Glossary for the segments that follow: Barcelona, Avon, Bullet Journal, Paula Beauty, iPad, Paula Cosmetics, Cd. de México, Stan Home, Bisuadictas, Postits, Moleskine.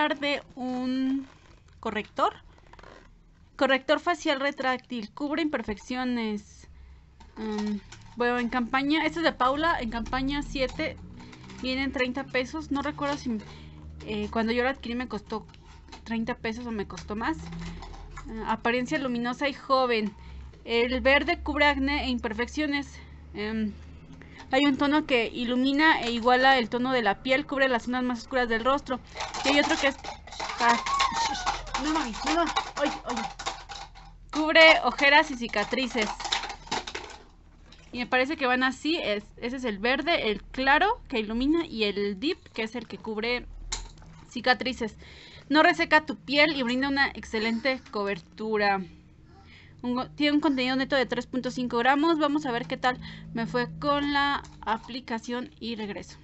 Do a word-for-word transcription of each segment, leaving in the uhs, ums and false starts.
hablar de un corrector. Corrector facial retráctil, cubre imperfecciones. Um, bueno, en campaña, este es de Paula, en campaña siete, vienen treinta pesos. No recuerdo si eh, cuando yo lo adquirí me costó treinta pesos o me costó más. Uh, apariencia luminosa y joven. El verde cubre acné e imperfecciones. Um, Hay un tono que ilumina e iguala el tono de la piel, cubre las zonas más oscuras del rostro. Y hay otro que es... Ah, no, mami, no, no. Oye, oye. Cubre ojeras y cicatrices. Y me parece que van así. Es, ese es el verde, el claro que ilumina y el deep que es el que cubre cicatrices. No reseca tu piel y brinda una excelente cobertura. Un, tiene un contenido neto de tres punto cinco gramos. Vamos a ver qué tal me fue con la aplicación y regreso.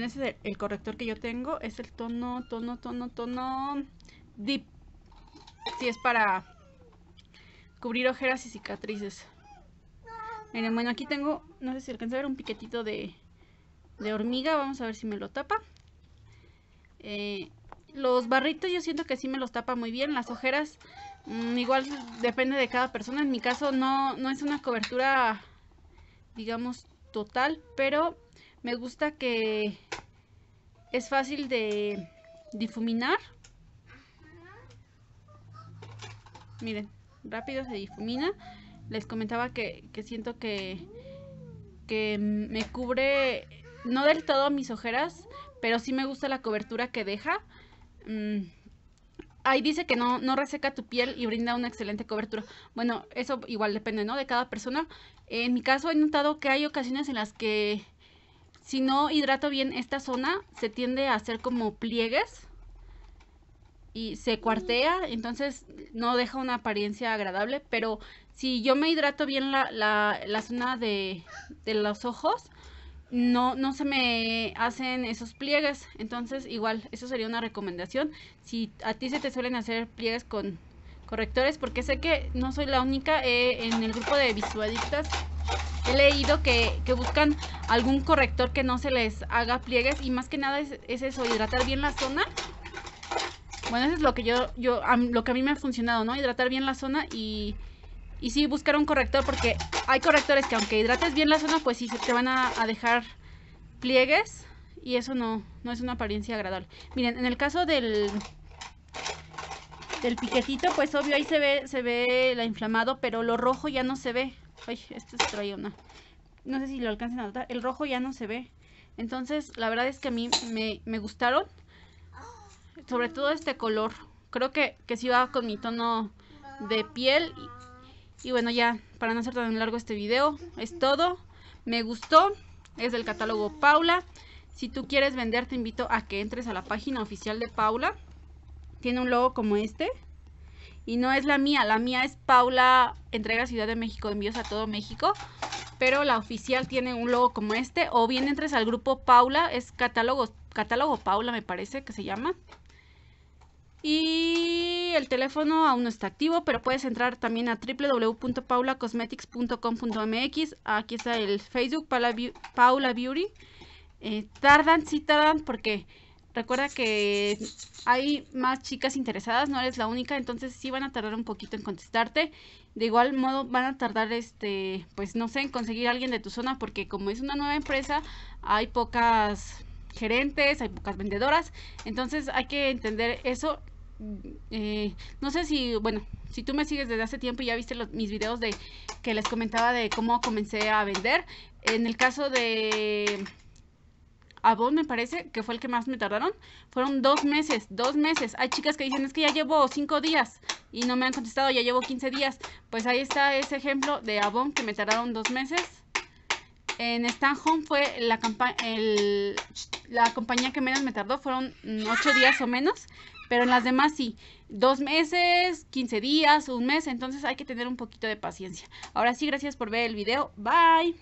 Ese es el, el corrector que yo tengo, es el tono, tono, tono, tono deep. Sí, es para cubrir ojeras y cicatrices. Miren, bueno, aquí tengo, no sé si alcanza a ver un piquetito de, de hormiga. Vamos a ver si me lo tapa. Eh, los barritos yo siento que sí me los tapa muy bien. Las ojeras, mmm, igual depende de cada persona. En mi caso no, no es una cobertura, digamos, total, pero... me gusta que es fácil de difuminar. Miren, rápido se difumina. Les comentaba que, que siento que, que me cubre, no del todo mis ojeras, pero sí me gusta la cobertura que deja. Mm. Ahí dice que no, no reseca tu piel y brinda una excelente cobertura. Bueno, eso igual depende, ¿no?, de cada persona. En mi caso he notado que hay ocasiones en las que... si no hidrato bien esta zona, se tiende a hacer como pliegues y se cuartea, entonces no deja una apariencia agradable. Pero si yo me hidrato bien la, la, la zona de, de los ojos, no, no se me hacen esos pliegues. Entonces igual, eso sería una recomendación. Si a ti se te suelen hacer pliegues con correctores, porque sé que no soy la única, eh, en el grupo de Bisuadictas he leído que, que buscan algún corrector que no se les haga pliegues, y más que nada es, es eso, hidratar bien la zona. Bueno, eso es lo que yo, yo a, lo que a mí me ha funcionado, ¿no? Hidratar bien la zona y, y sí buscar un corrector, porque hay correctores que aunque hidrates bien la zona, pues sí se te van a, a dejar pliegues, y eso no, no es una apariencia agradable. Miren, en el caso del... del piquetito, pues obvio ahí se ve, se ve la inflamado, pero lo rojo ya no se ve. Ay, este se trae una. No sé si lo alcancen a notar. El rojo ya no se ve. Entonces, la verdad es que a mí me, me gustaron. Sobre todo este color. Creo que, que sí va con mi tono de piel. Y, y bueno, ya, para no hacer tan largo este video, es todo. Me gustó. Es del catálogo Paula. Si tú quieres vender, te invito a que entres a la página oficial de Paula. Tiene un logo como este. Y no es la mía. La mía es Paula, entrega Ciudad de México, envíos a todo México. Pero la oficial tiene un logo como este. O bien entres al grupo Paula. Es catálogo, catálogo Paula me parece que se llama. Y el teléfono aún no está activo, pero puedes entrar también a doble u doble u doble u punto paula cosmetics punto com punto m x. Aquí está el Facebook, Paula Beauty. Eh, tardan, sí tardan, porque... recuerda que hay más chicas interesadas, no eres la única, entonces sí van a tardar un poquito en contestarte. De igual modo van a tardar, este, pues no sé, en conseguir a alguien de tu zona, porque como es una nueva empresa, hay pocas gerentes, hay pocas vendedoras, entonces hay que entender eso. Eh, no sé si, bueno, si tú me sigues desde hace tiempo y ya viste los, mis videos de que les comentaba de cómo comencé a vender. En el caso de... Avon me parece que fue el que más me tardaron. Fueron dos meses, dos meses. Hay chicas que dicen, es que ya llevo cinco días y no me han contestado, ya llevo quince días. Pues ahí está ese ejemplo de Avon que me tardaron dos meses. En Stan Home fue la, el, la compañía que menos me tardó, fueron ocho días o menos, pero en las demás sí, dos meses, quince días, un mes, entonces hay que tener un poquito de paciencia. Ahora sí, gracias por ver el video, bye.